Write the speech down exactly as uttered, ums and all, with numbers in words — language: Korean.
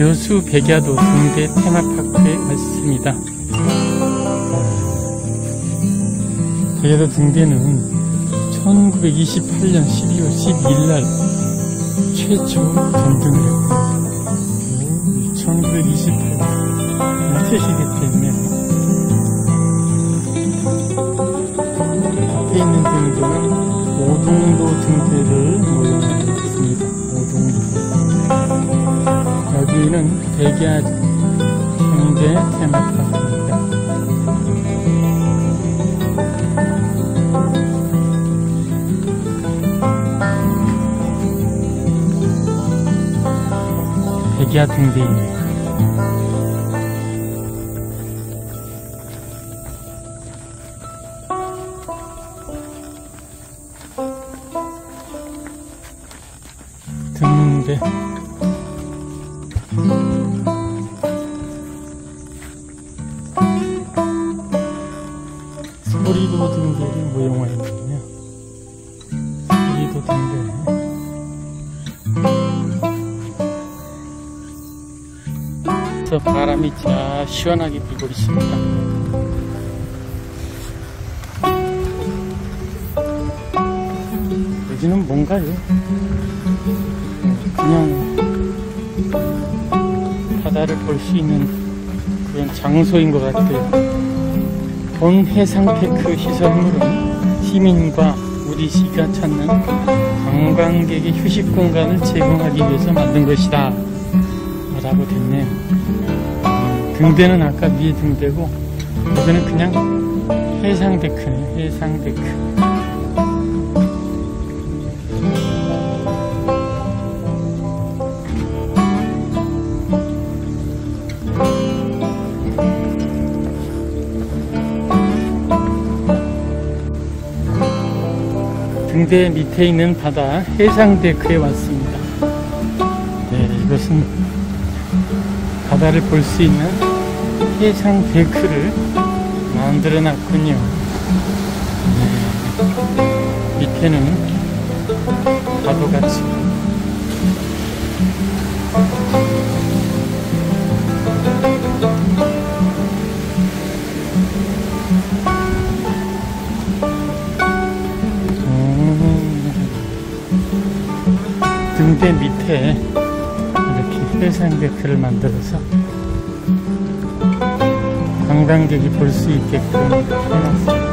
여수 백야도 등대 테마파크에 왔습니다. 백야도 등대는 천구백이십팔 년 십이월 십이 일날 최초 전등을 했고 천구백이십팔 년 일제시대 때문에 앞에 있는 등대는 오동도 등대를 모형하고 있습니다. 오동도. 여기는 백야도 등대 테마파크입니다. 백야도 등대입니다. 등대 소리도 등대를 모형화했군요. 소리도 등대 저 바람이 참 시원하게 불고 있습니다. 여기는 뭔가요? 그냥 바다를 볼 수 있는 그런 장소인 것 같아요. 본해상테크 시설물은 시민과 우리 시가 찾는 관광객의 휴식 공간을 제공하기 위해서 만든 것이다 라고 됐네요. 등대는 아까 위에 등대고 여기는 그냥 해상테크네요. 해상테크. 등대 밑에 있는 바다 해상데크에 왔습니다. 네, 이것은 바다를 볼 수 있는 해상데크를 만들어 놨군요. 네, 밑에는 바다같이 등대 밑에 이렇게 해상데크를 만들어서 관광객이 볼 수 있게끔 해놨습니다.